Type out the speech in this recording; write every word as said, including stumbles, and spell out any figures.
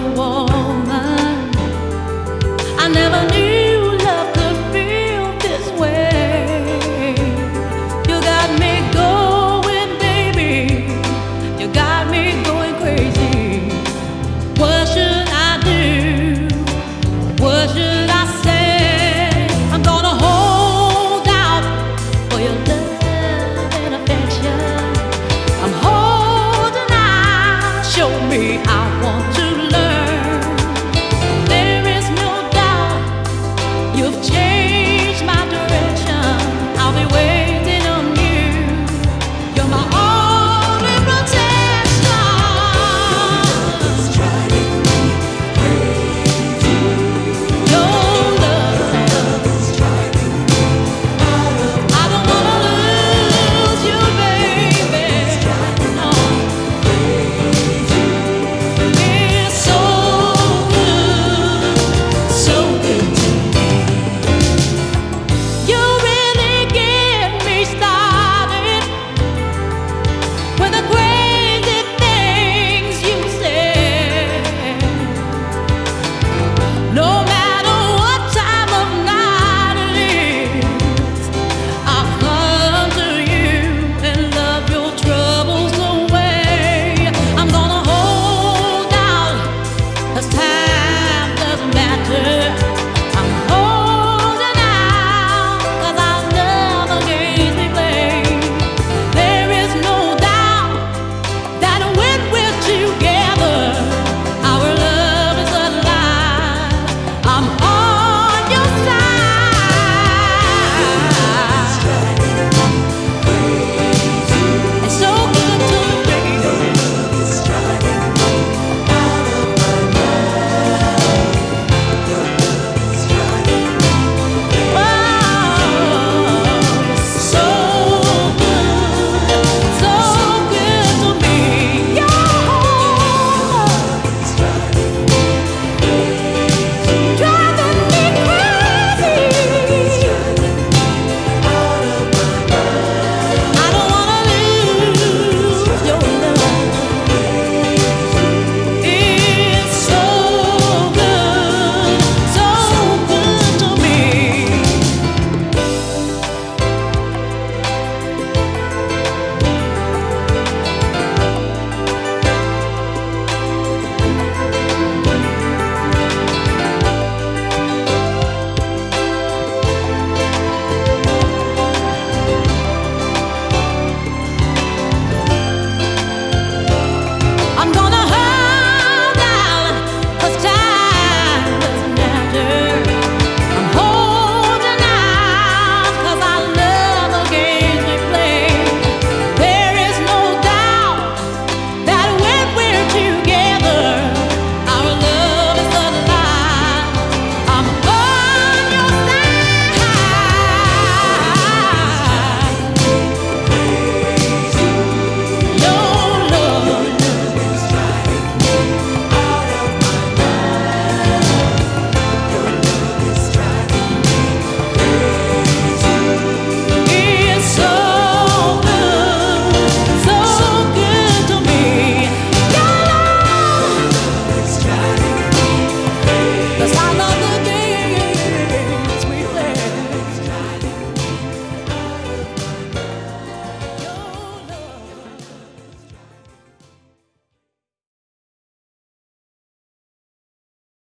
the wall.